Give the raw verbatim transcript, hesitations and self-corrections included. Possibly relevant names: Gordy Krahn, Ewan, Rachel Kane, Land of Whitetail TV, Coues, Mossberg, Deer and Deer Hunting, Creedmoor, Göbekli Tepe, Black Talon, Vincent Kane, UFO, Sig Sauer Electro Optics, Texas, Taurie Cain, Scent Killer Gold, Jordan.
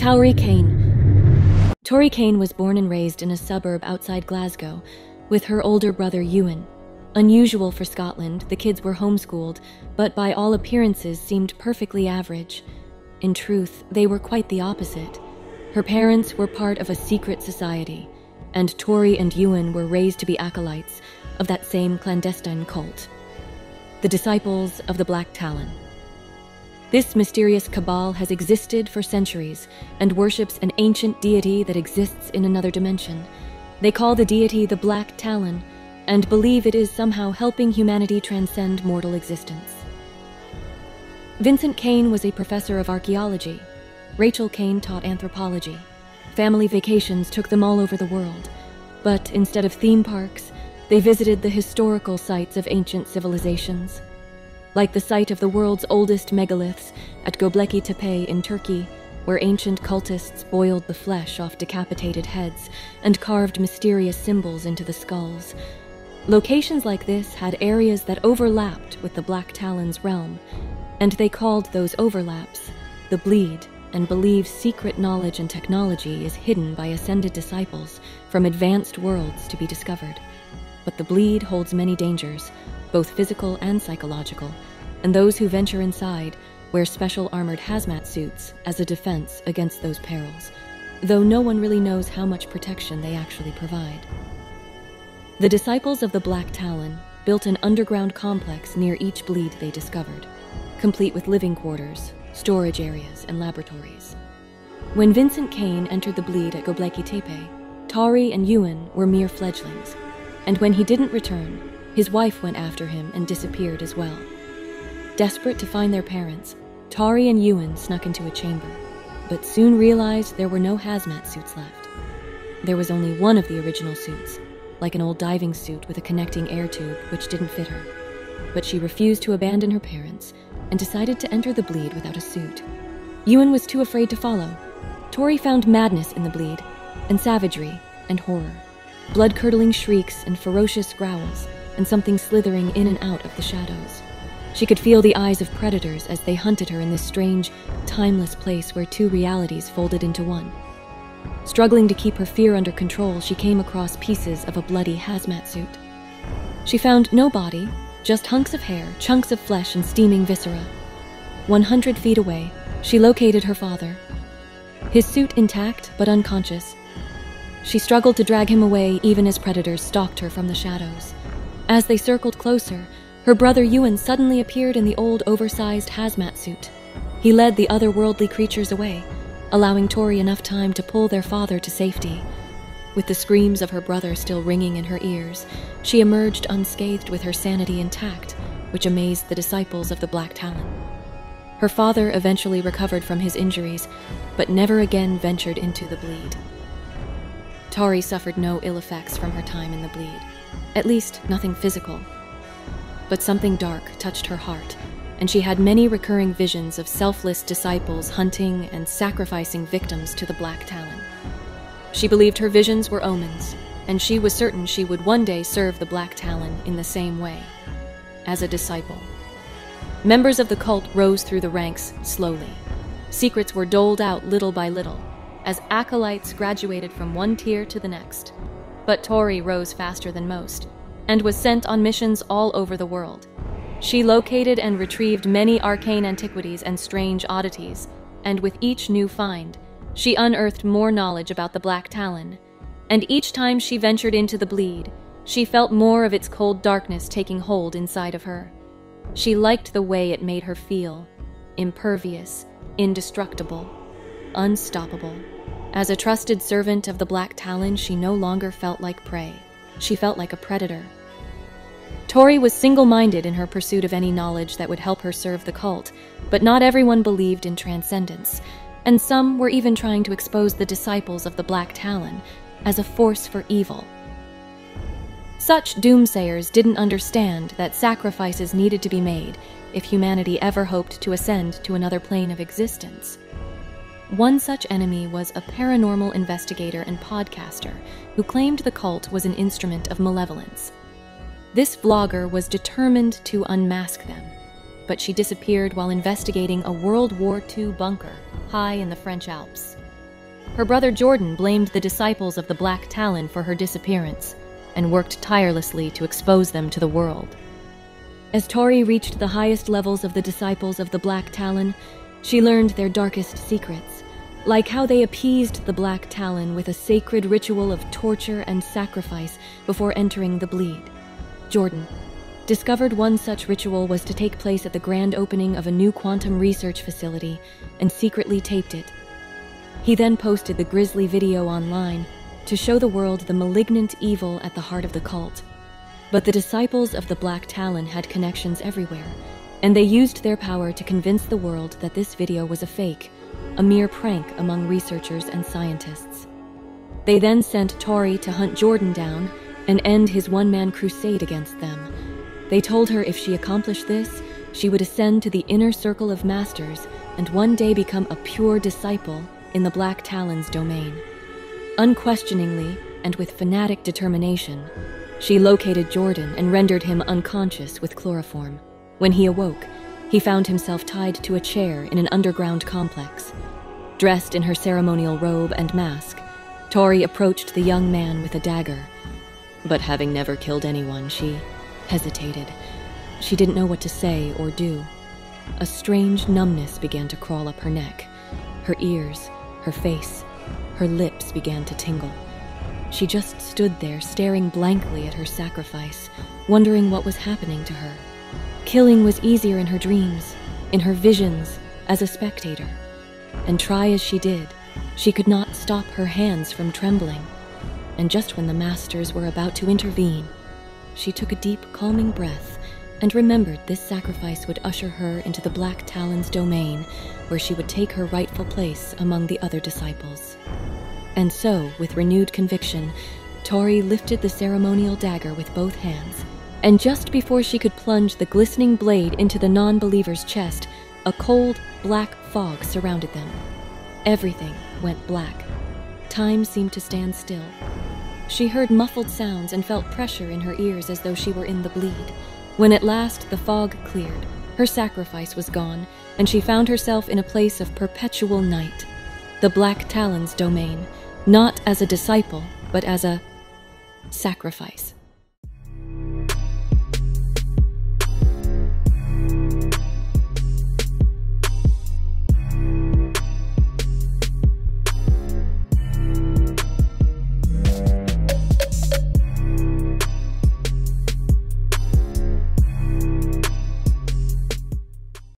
Taurie Cain. Taurie Cain was born and raised in a suburb outside Glasgow with her older brother Ewan. Unusual for Scotland, the kids were homeschooled, but by all appearances seemed perfectly average. In truth, they were quite the opposite. Her parents were part of a secret society, and Taurie and Ewan were raised to be acolytes of that same clandestine cult, the Disciples of the Black Talon. This mysterious cabal has existed for centuries and worships an ancient deity that exists in another dimension. They call the deity the Black Talon and believe it is somehow helping humanity transcend mortal existence. Vincent Kane was a professor of archaeology. Rachel Kane taught anthropology. Family vacations took them all over the world, but instead of theme parks, they visited the historical sites of ancient civilizations, like the site of the world's oldest megaliths at Göbekli Tepe in Turkey, where ancient cultists boiled the flesh off decapitated heads and carved mysterious symbols into the skulls. Locations like this had areas that overlapped with the Black Talon's realm, and they called those overlaps the Bleed, and believe secret knowledge and technology is hidden by ascended disciples from advanced worlds to be discovered. But the Bleed holds many dangers, both physical and psychological, and those who venture inside wear special armored hazmat suits as a defense against those perils, though no one really knows how much protection they actually provide. The Disciples of the Black Talon built an underground complex near each Bleed they discovered, complete with living quarters, storage areas, and laboratories. When Vincent Kane entered the Bleed at Göbekli Tepe, Taurie and Ewan were mere fledglings, and when he didn't return, his wife went after him and disappeared as well. Desperate to find their parents, Taurie and Ewan snuck into a chamber, but soon realized there were no hazmat suits left. There was only one of the original suits, like an old diving suit with a connecting air tube, which didn't fit her. But she refused to abandon her parents and decided to enter the Bleed without a suit. Ewan was too afraid to follow. Taurie found madness in the Bleed, and savagery and horror, blood-curdling shrieks and ferocious growls, and something slithering in and out of the shadows. She could feel the eyes of predators as they hunted her in this strange, timeless place where two realities folded into one. Struggling to keep her fear under control, she came across pieces of a bloody hazmat suit. She found no body, just hunks of hair, chunks of flesh, and steaming viscera. one hundred feet away, she located her father, his suit intact but unconscious. She struggled to drag him away even as predators stalked her from the shadows. As they circled closer, her brother Ewan suddenly appeared in the old oversized hazmat suit. He led the otherworldly creatures away, allowing Taurie enough time to pull their father to safety. With the screams of her brother still ringing in her ears, she emerged unscathed with her sanity intact, which amazed the Disciples of the Black Talon. Her father eventually recovered from his injuries, but never again ventured into the Bleed. Taurie suffered no ill effects from her time in the Bleed, at least nothing physical. But something dark touched her heart, and she had many recurring visions of selfless disciples hunting and sacrificing victims to the Black Talon. She believed her visions were omens, and she was certain she would one day serve the Black Talon in the same way, as a disciple. Members of the cult rose through the ranks slowly. Secrets were doled out little by little, as acolytes graduated from one tier to the next. But Taurie rose faster than most, and was sent on missions all over the world. She located and retrieved many arcane antiquities and strange oddities, and with each new find, she unearthed more knowledge about the Black Talon. And each time she ventured into the Bleed, she felt more of its cold darkness taking hold inside of her. She liked the way it made her feel, impervious, indestructible, unstoppable. As a trusted servant of the Black Talon, she no longer felt like prey. She felt like a predator. Taurie was single-minded in her pursuit of any knowledge that would help her serve the cult, but not everyone believed in transcendence, and some were even trying to expose the Disciples of the Black Talon as a force for evil. Such doomsayers didn't understand that sacrifices needed to be made if humanity ever hoped to ascend to another plane of existence. One such enemy was a paranormal investigator and podcaster who claimed the cult was an instrument of malevolence. This vlogger was determined to unmask them, but she disappeared while investigating a World War Two bunker high in the French Alps. Her brother Jordan blamed the disciples of the Black Talon for her disappearance and worked tirelessly to expose them to the world. As Taurie reached the highest levels of the disciples of the Black Talon, she learned their darkest secrets, like how they appeased the Black Talon with a sacred ritual of torture and sacrifice before entering the Bleed. Jordan discovered one such ritual was to take place at the grand opening of a new quantum research facility and secretly taped it. He then posted the grisly video online to show the world the malignant evil at the heart of the cult. But the disciples of the Black Talon had connections everywhere, and they used their power to convince the world that this video was a fake, a mere prank among researchers and scientists. They then sent Taurie to hunt Jordan down and end his one-man crusade against them. They told her if she accomplished this, she would ascend to the inner circle of masters and one day become a pure disciple in the Black Talon's domain. Unquestioningly, and with fanatic determination, she located Jordan and rendered him unconscious with chloroform. When he awoke, he found himself tied to a chair in an underground complex. Dressed in her ceremonial robe and mask, Taurie approached the young man with a dagger. But having never killed anyone, she hesitated. She didn't know what to say or do. A strange numbness began to crawl up her neck. Her ears, her face, her lips began to tingle. She just stood there, staring blankly at her sacrifice, wondering what was happening to her. Killing was easier in her dreams, in her visions, as a spectator. And try as she did, she could not stop her hands from trembling. And just when the masters were about to intervene, she took a deep, calming breath and remembered this sacrifice would usher her into the Black Talon's domain, where she would take her rightful place among the other disciples. And so, with renewed conviction, Taurie lifted the ceremonial dagger with both hands, and just before she could plunge the glistening blade into the non-believer's chest, a cold, black fog surrounded them. Everything went black. Time seemed to stand still. She heard muffled sounds and felt pressure in her ears as though she were in the Bleed. When at last the fog cleared, her sacrifice was gone, and she found herself in a place of perpetual night. The Black Talon's domain, not as a disciple, but as a sacrifice.